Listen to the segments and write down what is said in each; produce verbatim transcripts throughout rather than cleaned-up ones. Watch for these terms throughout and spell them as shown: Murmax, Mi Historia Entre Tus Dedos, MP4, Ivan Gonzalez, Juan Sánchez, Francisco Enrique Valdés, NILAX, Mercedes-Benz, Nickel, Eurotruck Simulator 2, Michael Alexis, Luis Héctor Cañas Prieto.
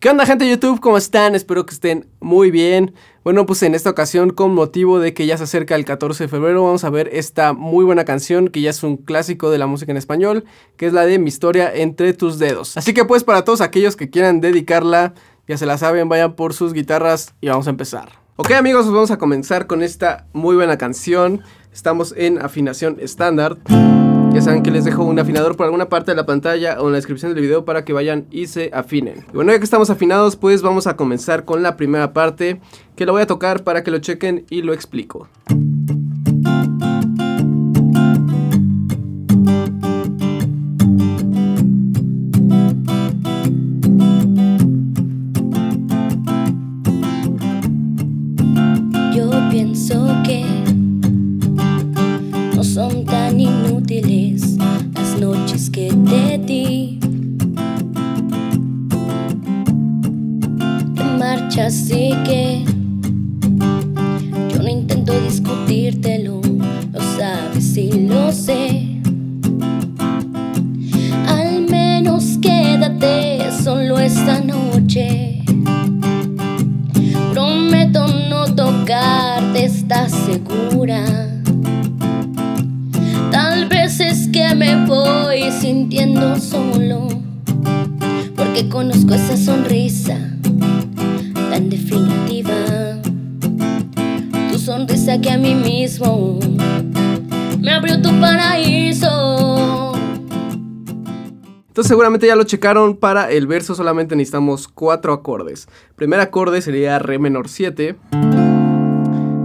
¿Qué onda, gente de YouTube? ¿Cómo están? Espero que estén muy bien. Bueno, pues en esta ocasión, con motivo de que ya se acerca el catorce de febrero, vamos a ver esta muy buena canción, que ya es un clásico de la música en español, que es la de Mi Historia Entre Tus Dedos. Así que pues, para todos aquellos que quieran dedicarla, ya se la saben, vayan por sus guitarras y vamos a empezar. Ok, amigos, pues vamos a comenzar con esta muy buena canción. Estamos en afinación estándar. Ya saben que les dejo un afinador por alguna parte de la pantalla o en la descripción del video para que vayan y se afinen. Y bueno, ya que estamos afinados, pues vamos a comenzar con la primera parte, que la voy a tocar para que lo chequen y lo explico. Yo pienso que no son tan inútiles las noches que te di. Te marchas, así que yo no intento discutírtelo, lo sabes y lo sé. Al menos quédate solo esta noche. Prometo no tocarte, ¿estás segura? Es que me voy sintiendo solo, porque conozco esa sonrisa tan definitiva, tu sonrisa que a mí mismo me abrió tu paraíso. Entonces seguramente ya lo checaron. Para el verso solamente necesitamos cuatro acordes. El primer acorde sería re menor siete.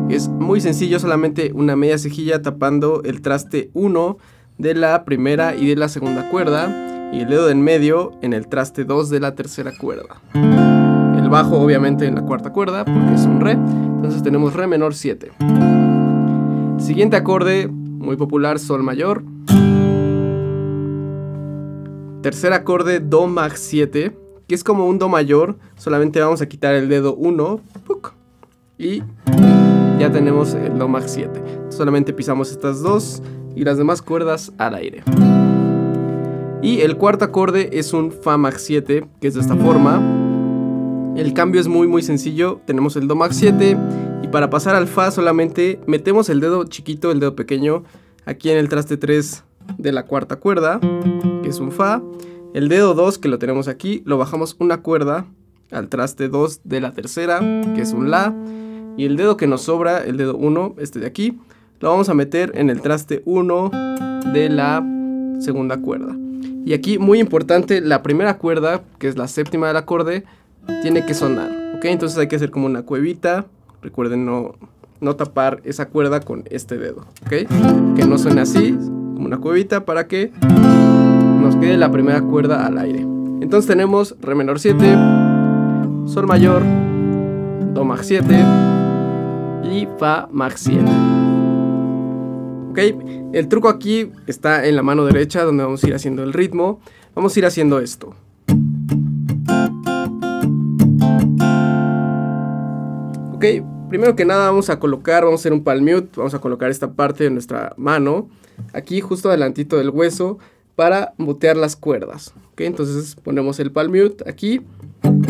Es muy sencillo, solamente una media cejilla tapando el traste uno de la primera y de la segunda cuerda, y el dedo de en medio en el traste dos de la tercera cuerda. El bajo obviamente en la cuarta cuerda, porque es un re. Entonces tenemos re menor siete. Siguiente acorde muy popular, sol mayor. Tercer acorde, do max siete, que es como un do mayor. Solamente vamos a quitar el dedo uno y ya tenemos el do max siete. Solamente pisamos estas dos y las demás cuerdas al aire. Y el cuarto acorde es un fa max siete, que es de esta forma. El cambio es muy muy sencillo. Tenemos el do max siete y para pasar al fa solamente metemos el dedo chiquito, el dedo pequeño, aquí en el traste tres de la cuarta cuerda, que es un fa. El dedo dos, que lo tenemos aquí, lo bajamos una cuerda al traste dos de la tercera, que es un la. Y el dedo que nos sobra, el dedo uno, este de aquí, lo vamos a meter en el traste uno de la segunda cuerda. Y aquí, muy importante, la primera cuerda, que es la séptima del acorde, tiene que sonar, ¿ok? Entonces hay que hacer como una cuevita. Recuerden no, no tapar esa cuerda con este dedo, ¿ok? Que no suene así, como una cuevita, para que nos quede la primera cuerda al aire. Entonces tenemos re menor siete, sol mayor, do max siete y fa max siete. Ok, el truco aquí está en la mano derecha, donde vamos a ir haciendo el ritmo. Vamos a ir haciendo esto. Ok, primero que nada vamos a colocar, vamos a hacer un palm mute, vamos a colocar esta parte de nuestra mano aquí justo adelantito del hueso para mutear las cuerdas. Ok, entonces ponemos el palm mute aquí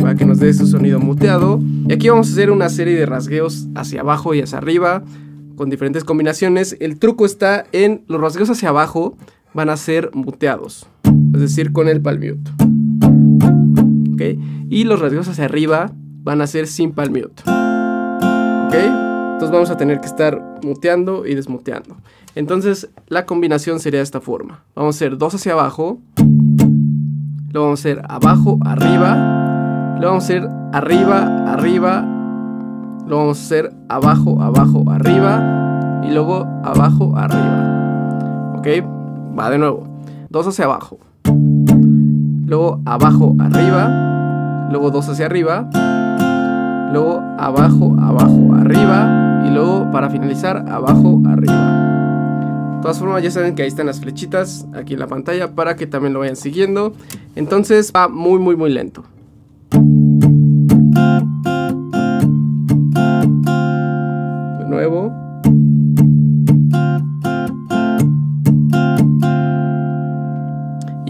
para que nos dé su sonido muteado. Y aquí vamos a hacer una serie de rasgueos hacia abajo y hacia arriba, con diferentes combinaciones. El truco está en los rasgueos hacia abajo, van a ser muteados, es decir, con el palm mute, ¿okay? Y los rasgueos hacia arriba van a ser sin palm mute, ¿okay? Entonces vamos a tener que estar muteando y desmuteando. Entonces la combinación sería de esta forma. Vamos a hacer dos hacia abajo, luego vamos a hacer abajo, arriba. Lo vamos a hacer arriba, arriba. Lo vamos a hacer abajo, abajo, arriba. Y luego abajo, arriba. Ok, va de nuevo. Dos hacia abajo. Luego abajo, arriba. Luego dos hacia arriba. Luego abajo, abajo, arriba. Y luego para finalizar, abajo, arriba. De todas formas, ya saben que ahí están las flechitas aquí en la pantalla para que también lo vayan siguiendo. Entonces va muy, muy, muy lento.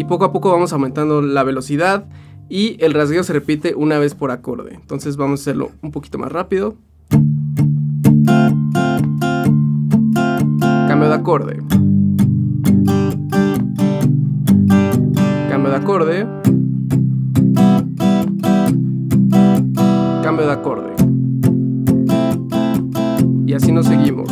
Poco a poco vamos aumentando la velocidad y el rasgueo se repite una vez por acorde. Entonces vamos a hacerlo un poquito más rápido. Cambio de acorde. Cambio de acorde. Cambio de acorde. Y así nos seguimos.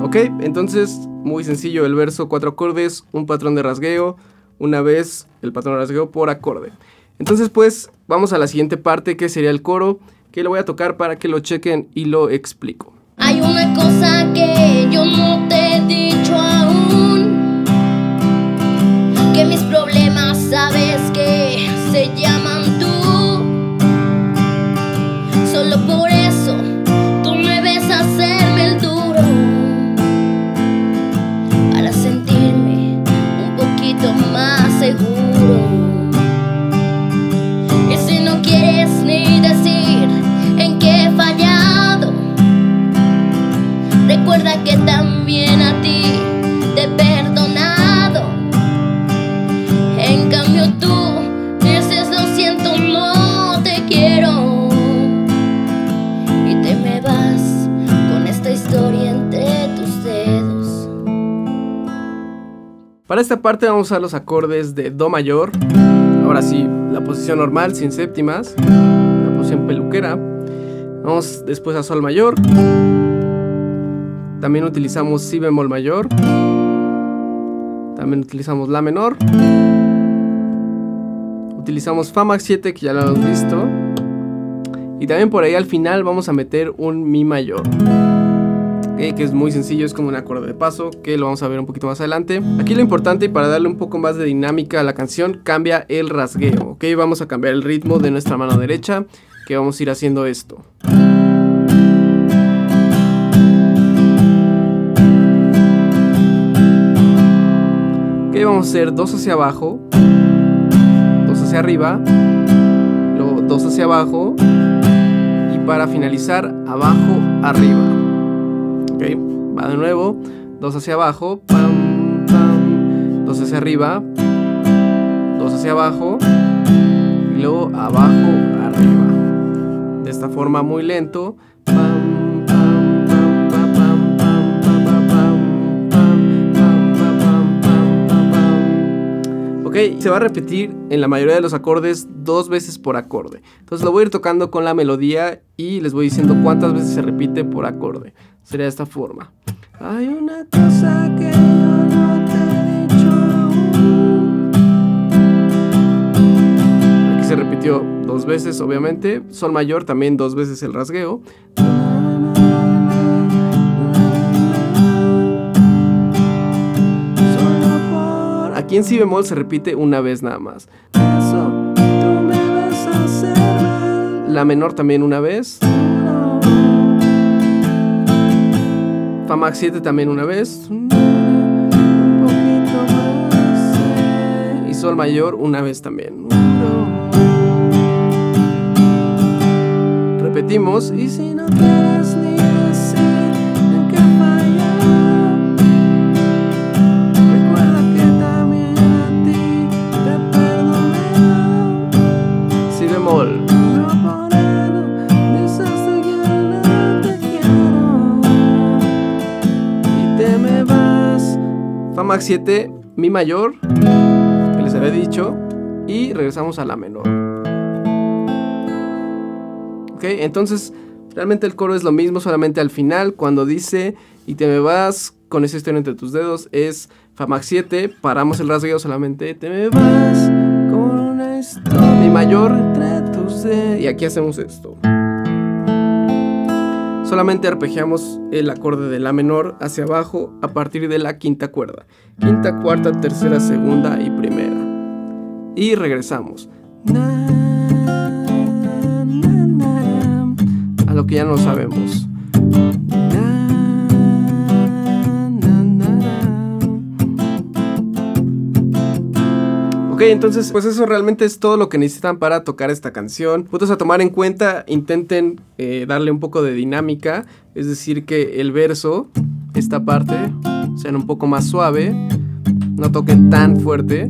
Ok, entonces muy sencillo el verso, cuatro acordes, un patrón de rasgueo, una vez el patrón de rasgueo por acorde. Entonces pues vamos a la siguiente parte, que sería el coro, que lo voy a tocar para que lo chequen y lo explico. Hay una cosa que yo no te he dicho aún, que mis problemas sabes que se llaman tú, solo por eso tú me ves hacerme el duro. Más seguro. Y si no quieres ni decir en qué he fallado, recuerda que también a ti te he perdonado. En cambio tú dices lo siento, no te quiero, y te me vas con esta historia entre tus dedos. Para esta parte vamos a usar los acordes de Do mayor, ahora sí, la posición normal, sin séptimas, la posición peluquera. Vamos después a Sol mayor, también utilizamos Si bemol mayor, también utilizamos La menor, utilizamos Fa max siete, que ya lo hemos visto, y también por ahí al final vamos a meter un Mi mayor. Okay, que es muy sencillo, es como un acorde de paso, que lo vamos a ver un poquito más adelante. Aquí lo importante, y para darle un poco más de dinámica a la canción, cambia el rasgueo. Ok, vamos a cambiar el ritmo de nuestra mano derecha, que vamos a ir haciendo esto. Ok, vamos a hacer dos hacia abajo, dos hacia arriba, luego dos hacia abajo, y para finalizar, abajo, arriba. Okay, va de nuevo, dos hacia abajo, pam, pam, dos hacia arriba, dos hacia abajo, y luego abajo, arriba. De esta forma muy lento, pam, pam, pam, pam, pam, pam, pam, pam, pam, pam, pam. Ok, se va a repetir en la mayoría de los acordes dos veces por acorde. Entonces lo voy a ir tocando con la melodía y les voy diciendo cuántas veces se repite por acorde. Sería de esta forma. Hay una cosa que yo no te he dicho aún. Aquí se repitió dos veces, obviamente. Sol mayor también dos veces el rasgueo. Aquí en Si bemol se repite una vez nada más. La menor también una vez. Fa max siete también una vez, y Sol mayor una vez también. Repetimos, y si no quieres ni decir en qué falla, recuerda que también a ti te perdoné. Si bemol. Fa max siete, Mi mayor, que les había dicho, y regresamos a La menor. Ok, entonces realmente el coro es lo mismo, solamente al final cuando dice y te me vas con esa historia entre tus dedos es Fa max siete, paramos el rasgueo solamente te me vas con una historia, Mi mayor entre tus dedos, y aquí hacemos esto. Solamente arpegiamos el acorde de La menor hacia abajo a partir de la quinta cuerda. Quinta, cuarta, tercera, segunda y primera. Y regresamos. A lo que ya no sabemos. Ok, Ok, entonces pues eso realmente es todo lo que necesitan para tocar esta canción. Puntos a tomar en cuenta: intenten eh, darle un poco de dinámica, es decir, que el verso, esta parte, sean un poco más suave, no toquen tan fuerte,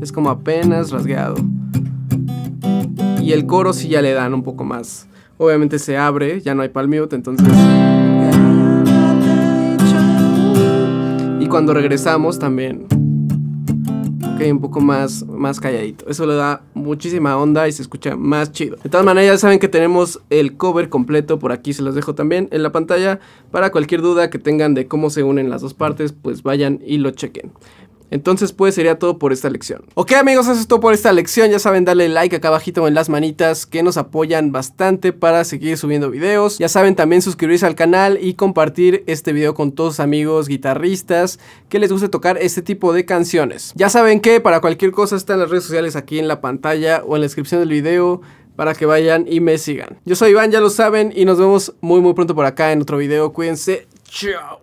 es como apenas rasgueado. Y el coro sí ya le dan un poco más. Obviamente se abre, ya no hay palm mute, entonces... Y cuando regresamos también... Ok, un poco más, más calladito. Eso le da muchísima onda y se escucha más chido. De todas maneras, ya saben que tenemos el cover completo por aquí. Se los dejo también en la pantalla. Para cualquier duda que tengan de cómo se unen las dos partes, pues vayan y lo chequen. Entonces pues sería todo por esta lección. Ok amigos, eso es todo por esta lección. Ya saben, darle like acá abajito en las manitas, que nos apoyan bastante para seguir subiendo videos. Ya saben también suscribirse al canal y compartir este video con todos sus amigos guitarristas que les guste tocar este tipo de canciones. Ya saben que para cualquier cosa están las redes sociales aquí en la pantalla o en la descripción del video, para que vayan y me sigan. Yo soy Iván, ya lo saben, y nos vemos muy muy pronto por acá en otro video. Cuídense, chao.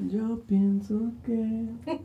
Yo pienso que...